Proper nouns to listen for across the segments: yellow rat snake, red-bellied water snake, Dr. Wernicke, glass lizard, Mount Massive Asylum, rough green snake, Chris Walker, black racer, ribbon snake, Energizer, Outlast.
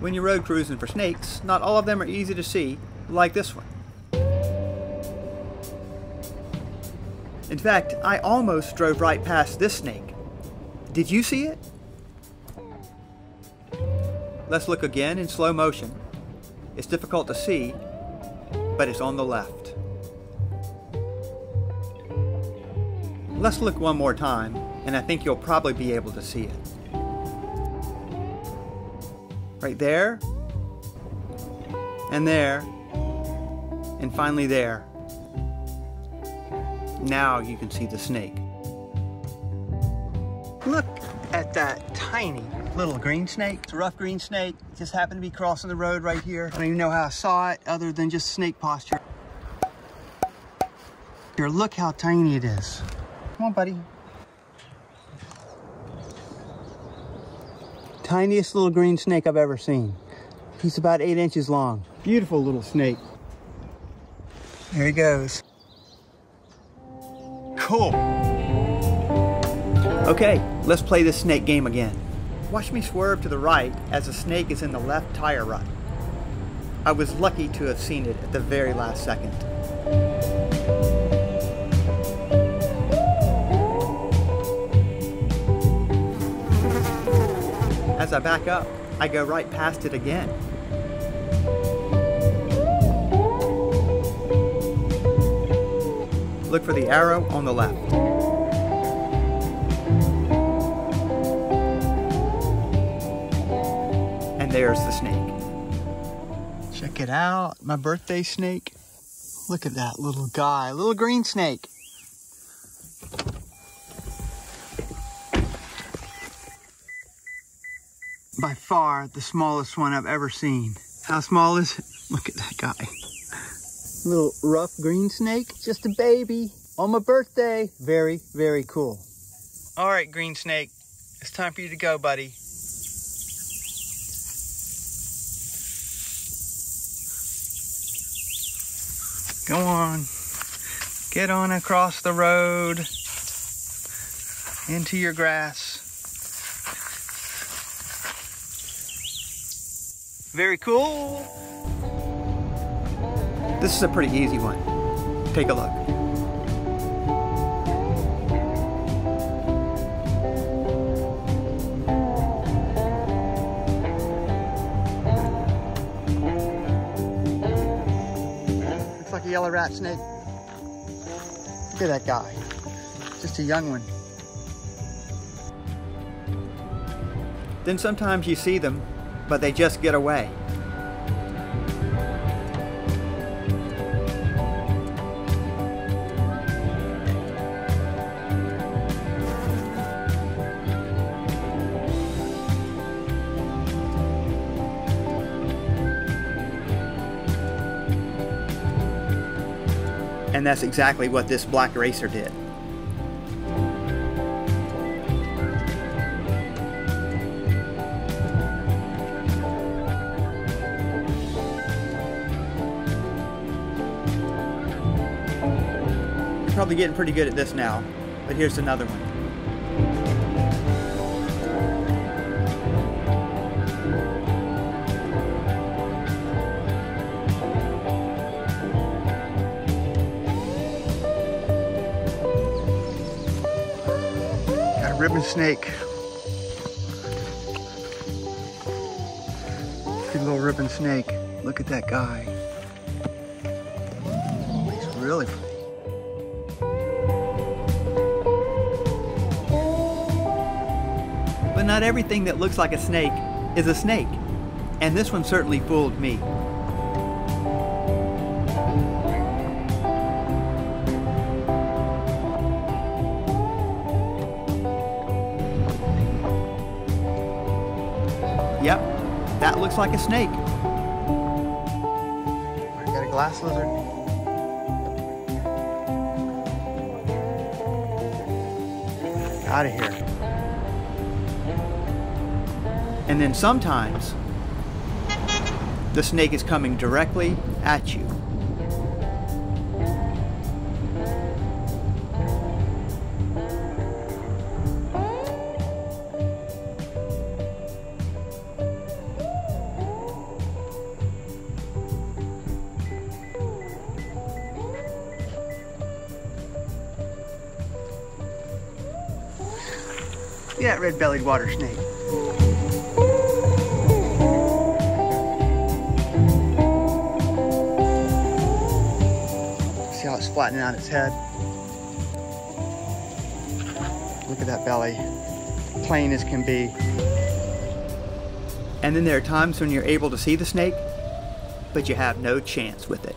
When you're road cruising for snakes, not all of them are easy to see, like this one. In fact, I almost drove right past this snake. Did you see it? Let's look again in slow motion. It's difficult to see, but it's on the left. Let's look one more time, and I think you'll probably be able to see it. Right there, and there, and finally there. Now you can see the snake. Look at that tiny little green snake. It's a rough green snake. It just happened to be crossing the road right here. I don't even know how I saw it other than just snake posture. Here, look how tiny it is. Come on, buddy. Tiniest little green snake I've ever seen. He's about 8 inches long. Beautiful little snake. There he goes. Cool. Okay, let's play this snake game again. Watch me swerve to the right as the snake is in the left tire rut. I was lucky to have seen it at the very last second. As I back up, I go right past it again. Look for the arrow on the left. And there's the snake. Check it out, my birthday snake. Look at that little guy, little green snake. By far the smallest one I've ever seen. How small is it? Look at that guy. Little rough green snake, just a baby on my birthday. Very, very cool. All right, green snake, it's time for you to go, buddy. Go on, get on across the road into your grass. Very cool. This is a pretty easy one. Take a look. Looks like a yellow rat snake. Look at that guy. Just a young one. Then sometimes you see them, but they just get away. And that's exactly what this black racer did. Probably getting pretty good at this now, but here's another one. Got a ribbon snake. Good little ribbon snake. Look at that guy. He's really pretty. But not everything that looks like a snake is a snake, and this one certainly fooled me. Yep, that looks like a snake. I got a glass lizard. Out of here. And then sometimes, the snake is coming directly at you. Look at that red-bellied water snake. See how it's flattening out its head? Look at that belly, plain as can be. And then there are times when you're able to see the snake, but you have no chance with it.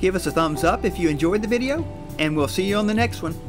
Give us a thumbs up if you enjoyed the video, and we'll see you on the next one.